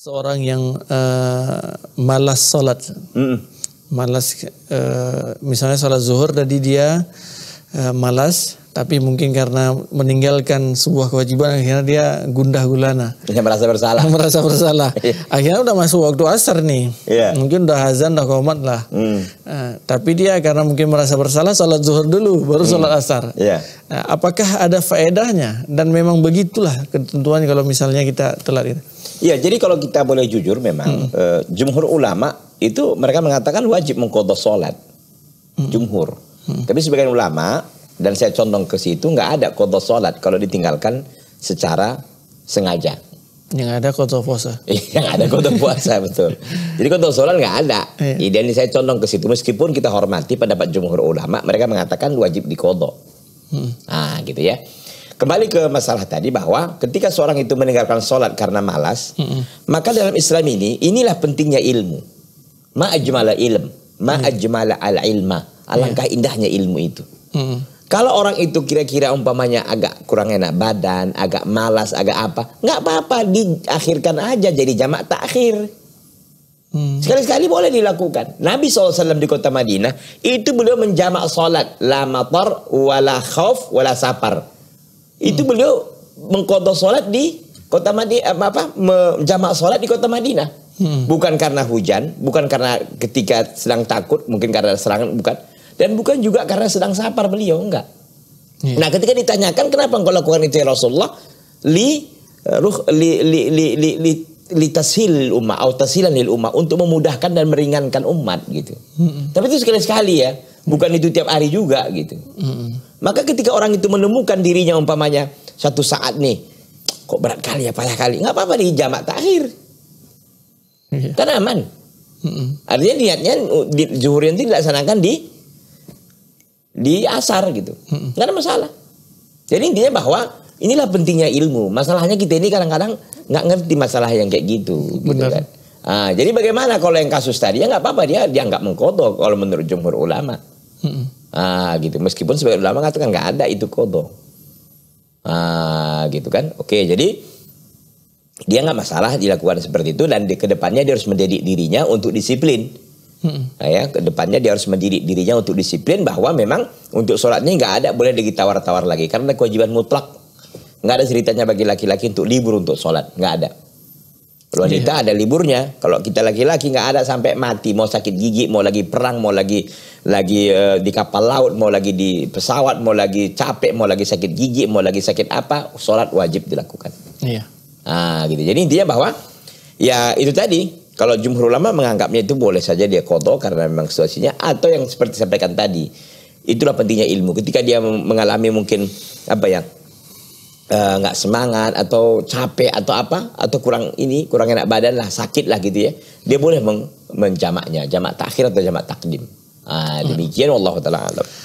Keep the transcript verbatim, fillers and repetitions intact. Seorang yang uh, malas sholat, mm. malas uh, misalnya sholat zuhur tadi dia uh, malas, tapi mungkin karena meninggalkan sebuah kewajiban akhirnya dia gundah gulana. Dia merasa bersalah. Merasa bersalah. Akhirnya udah masuk waktu asar nih, yeah. mungkin udah azan, udah qomat lah. Mm. Uh, tapi dia karena mungkin merasa bersalah sholat zuhur dulu, baru mm. sholat asar. Yeah. Nah, apakah ada faedahnya? Dan memang begitulah ketentuan kalau misalnya kita telat itu. Ya, jadi kalau kita boleh jujur memang hmm. eh, jumhur ulama itu mereka mengatakan wajib mengqadha sholat. Hmm. Jumhur. Hmm. Tapi sebagian ulama, dan saya condong ke situ, nggak ada qadha sholat kalau ditinggalkan secara sengaja. Yang ada qadha puasa. Yang ada qadha puasa, betul. Jadi qadha sholat nggak ada. Iya. Dan saya condong ke situ, meskipun kita hormati pendapat jumhur ulama, mereka mengatakan wajib diqadha. Hmm. Nah, gitu ya. Kembali ke masalah tadi bahwa ketika seorang itu meninggalkan sholat karena malas, mm-hmm. maka dalam Islam ini, inilah pentingnya ilmu. Ma'ajmala ilm, ma'ajmala al-ilma. Alangkah yeah. indahnya ilmu itu. Mm-hmm. Kalau orang itu kira-kira umpamanya agak kurang enak badan, agak malas, agak apa, nggak apa-apa, diakhirkan aja jadi jamak takhir. Mm-hmm. Sekali-sekali boleh dilakukan. Nabi shallallahu alaihi wasallam di kota Madinah, itu beliau menjamak sholat. La matar, wala khauf, wala sapar. Itu beliau mengqadha sholat di kota Madinah, apa, menjamak sholat di kota Madinah. Hmm. Bukan karena hujan, bukan karena ketika sedang takut, mungkin karena serangan, bukan. Dan bukan juga karena sedang safar beliau, enggak. Hmm. Nah, ketika ditanyakan kenapa engkau lakukan itu ya Rasulullah, li ruh li li li li, li, li tashil ummah atau tashilan lil ummah, untuk memudahkan dan meringankan umat gitu. Hmm. Tapi itu sekali-sekali ya, bukan hmm. itu tiap hari juga gitu. Hmm. Maka ketika orang itu menemukan dirinya umpamanya satu saat nih, kok berat kali ya, payah kali, nggak apa-apa di jamak takhir, iya. kan aman. Mm-mm. Artinya niatnya di zuhur nanti dilaksanakan di di asar gitu, Mm-mm. nggak ada masalah. Jadi intinya bahwa inilah pentingnya ilmu. Masalahnya kita ini kadang-kadang nggak ngerti masalah yang kayak gitu. Benar. Gitu kan? Nah, jadi bagaimana kalau yang kasus tadi ya nggak apa-apa, dia dia nggak mengqadha kalau menurut jumhur ulama. Mm-mm. Ah gitu, meskipun sebagian ulama mengatakan nggak ada itu qadha. Ah gitu kan, oke, jadi dia nggak masalah dilakukan seperti itu, dan di kedepannya dia harus mendidik dirinya untuk disiplin. Hmm. Nah, ya kedepannya dia harus mendidik dirinya untuk disiplin bahwa memang untuk sholatnya nggak ada boleh ditawar-tawar lagi, karena kewajiban mutlak. Nggak ada ceritanya bagi laki-laki untuk libur untuk sholat, nggak ada. Kalau wanita yeah. ada liburnya, kalau kita laki-laki nggak ada sampai mati, mau sakit gigi, mau lagi perang, mau lagi lagi uh, di kapal laut, mau lagi di pesawat, mau lagi capek, mau lagi sakit gigi, mau lagi sakit apa, sholat wajib dilakukan. Iya. Yeah. Nah, gitu. Jadi intinya bahwa ya itu tadi, kalau jumhur ulama menganggapnya itu boleh saja dia qadha karena memang situasinya, atau yang seperti sampaikan tadi, itulah pentingnya ilmu. Ketika dia mengalami mungkin apa ya, nggak uh, semangat atau capek atau apa, atau kurang ini, kurang enak badan lah, sakit lah gitu ya, dia boleh menjamaknya, jamak takhir atau jamak takdim. Ah, demikian, Wallahu ta'ala.